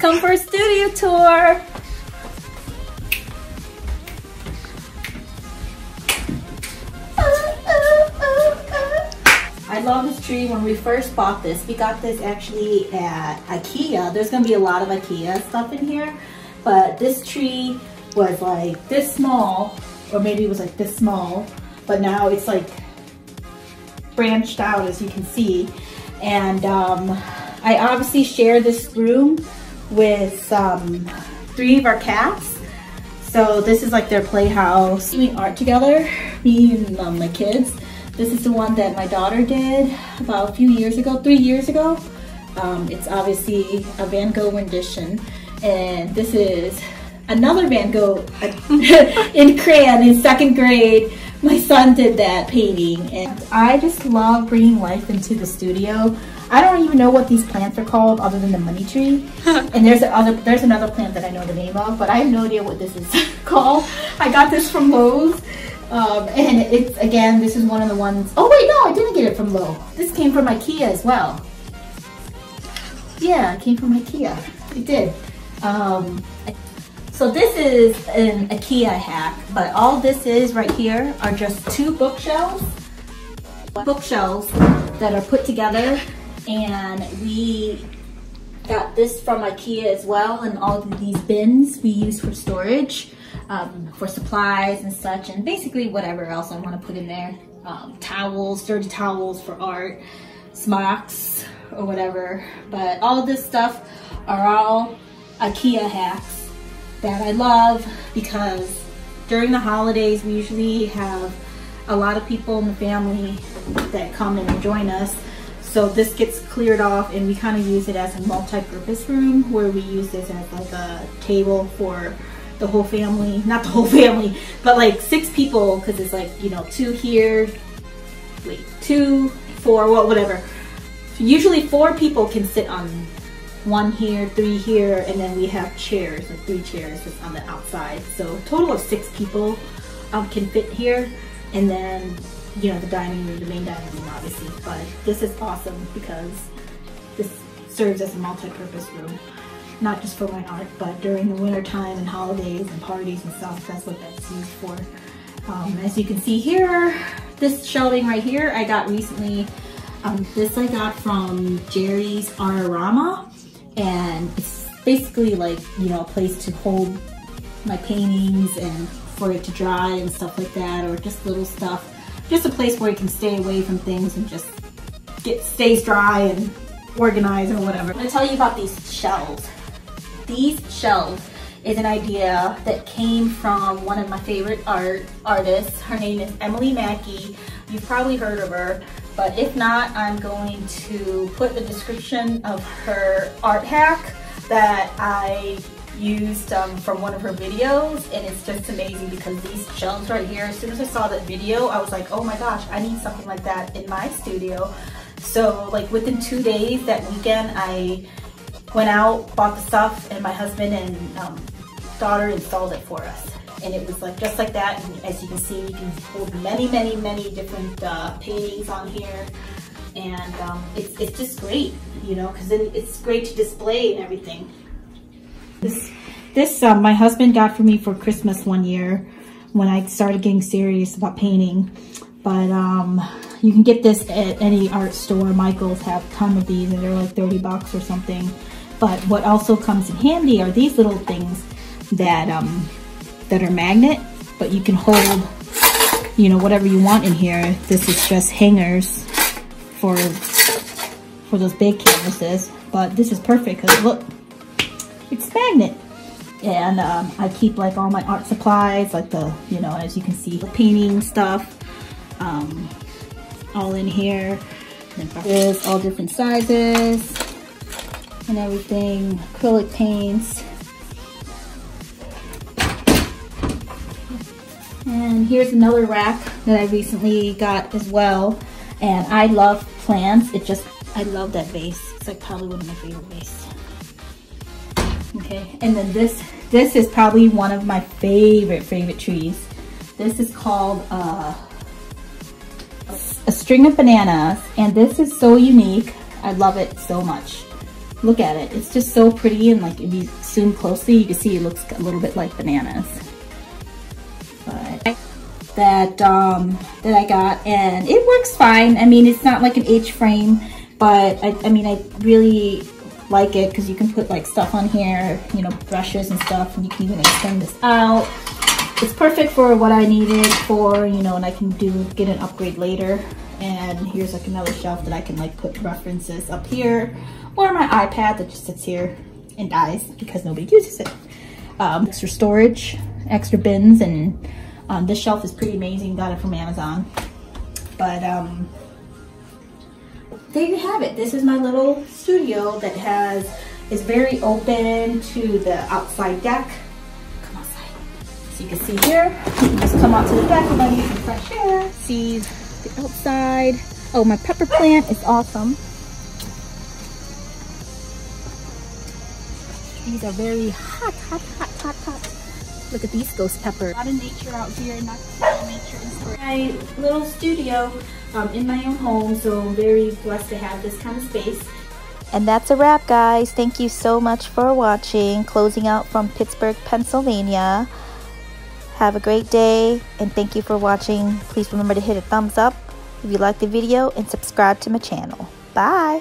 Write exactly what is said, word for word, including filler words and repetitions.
Come for a studio tour. I love this tree. When we first bought this, we got this actually at IKEA. There's gonna be a lot of IKEA stuff in here, but this tree was like this small, or maybe it was like this small, but now it's like branched out, as you can see. And um, I obviously share this room with um, three of our cats. So this is like their playhouse. Doing art together, me and um, my kids. This is the one that my daughter did about a few years ago, three years ago. Um, it's obviously a Van Gogh rendition. And this is another Van Gogh in crayon in second grade. My son did that painting. And I just love bringing life into the studio. I don't even know what these plants are called other than the money tree. And there's, other, there's another plant that I know the name of, but I have no idea what this is called. I got this from Lowe's. Um, and it's, again, this is one of the ones, oh wait, no, I didn't get it from Lowe. This came from IKEA as well. Yeah, it came from IKEA, it did. Um, so this is an IKEA hack, but all this is right here are just two bookshelves, bookshelves that are put together, and we got this from IKEA as well, and all of these bins we use for storage. Um, for supplies and such, and basically whatever else I want to put in there. Um, towels, dirty towels for art, smocks, or whatever. But all of this stuff are all IKEA hacks that I love, because during the holidays we usually have a lot of people in the family that come and join us. So this gets cleared off, and we kind of use it as a multi-purpose room, where we use this as like a table for the whole family, not the whole family, but like six people, because it's like, you know, two here, wait, two, four, well, whatever. Usually four people can sit on one here, three here, and then we have chairs, like three chairs just on the outside. So a total of six people um, can fit here, and then, you know, the dining room, the main dining room, obviously. But this is awesome because this serves as a multi-purpose room. Not just for my art, but during the winter time and holidays and parties and stuff, that's what that's used for. Um, as you can see here, this shelving right here, I got recently. Um, this I got from Jerry's Artarama, and it's basically like, you know, a place to hold my paintings and for it to dry and stuff like that, or just little stuff. Just a place where you can stay away from things and just get stays dry and organized or whatever. I'm gonna tell you about these shelves. These shelves is an idea that came from one of my favorite art artists. Her name is Emily Mackey. You've probably heard of her, but if not, I'm going to put the description of her art hack that I used um, from one of her videos, and it's just amazing because these shelves right here, as soon as I saw that video, I was like, oh my gosh, I need something like that in my studio. So like within two days, that weekend, I went out, bought the stuff, and my husband and um, daughter installed it for us. And it was like just like that. And as you can see, you can hold many, many, many different uh, paintings on here. And um, it's, it's just great, you know, because it, it's great to display and everything. This, this um, my husband got for me for Christmas one year when I started getting serious about painting. But um, you can get this at any art store. Michael's have a ton of these, and they're like thirty bucks or something. But what also comes in handy are these little things that um, that are magnet, but you can hold, you know, whatever you want in here. This is just hangers for for those big canvases, but this is perfect because look, it's magnet. And um, I keep like all my art supplies, like the, you know, as you can see, the painting stuff, um, all in here. And there's all different sizes and everything, acrylic paints. And here's another rack that I recently got as well. And I love plants. It just, I love that vase. It's like probably one of my favorite vases. Okay, and then this, this is probably one of my favorite, favorite trees. This is called uh, a string of bananas. And this is so unique. I love it so much. Look at it. It's just so pretty, and like if you zoom closely, you can see it looks a little bit like bananas. But that um, that I got, and it works fine. I mean, it's not like an H-frame, but I, I mean, I really like it because you can put like stuff on here, you know, brushes and stuff, and you can even extend this out. It's perfect for what I needed for, you know, and I can do get an upgrade later. And here's like another shelf that I can like put references up here, or my iPad that just sits here and dies because nobody uses it. Um, extra storage, extra bins, and um, this shelf is pretty amazing. Got it from Amazon. But um, there you have it. This is my little studio that has is very open to the outside deck. Come outside. So you can see here. You can just come out to the deck and let me get some fresh air. See the outside. Oh, my pepper plant is awesome. These are very hot, hot, hot, hot, hot. Look at these ghost peppers. A lot of nature out here, not nature inspired. My little studio um, in my own home, so I'm very blessed to have this kind of space. And that's a wrap, guys. Thank you so much for watching. Closing out from Pittsburgh, Pennsylvania. Have a great day, and thank you for watching. Please remember to hit a thumbs up if you liked the video and subscribe to my channel. Bye!